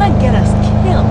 gonna get us killed.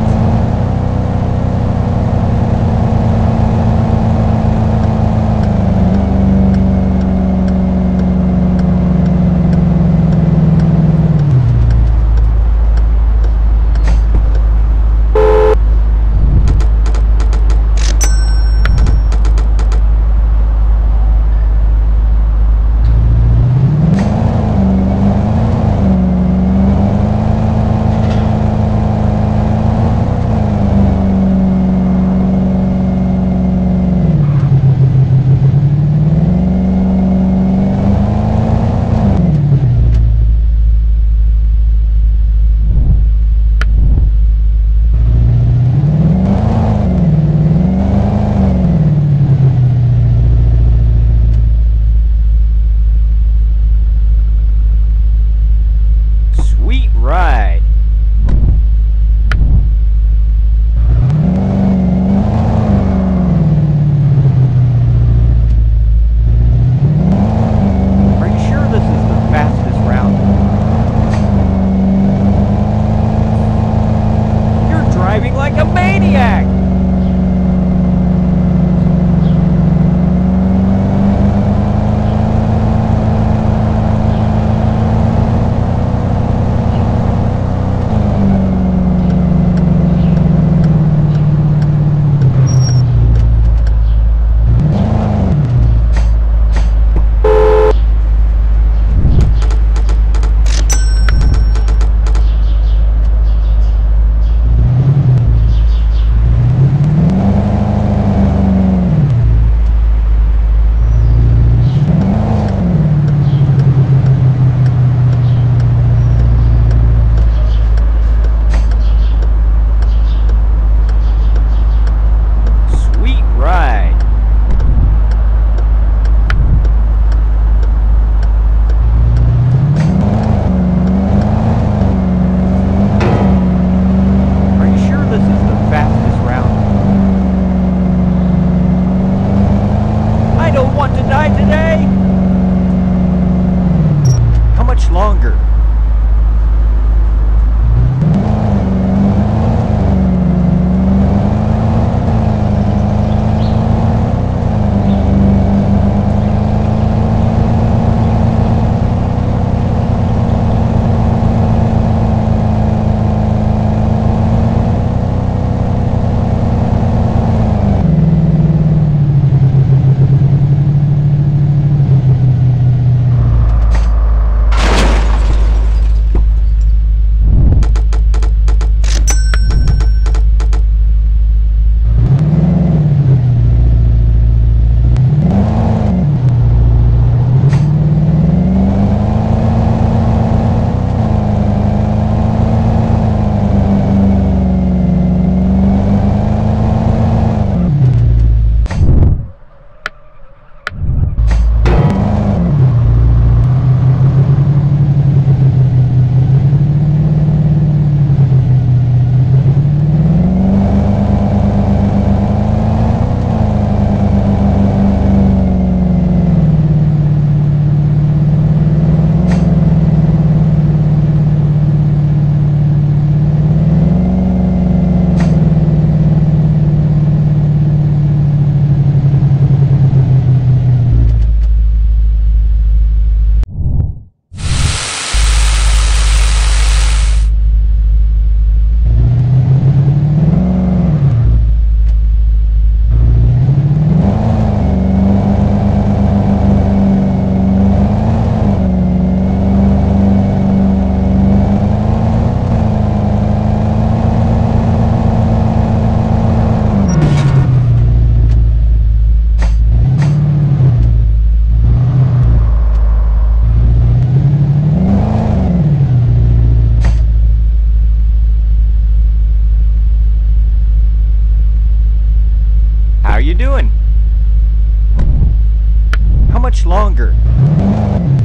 How much longer?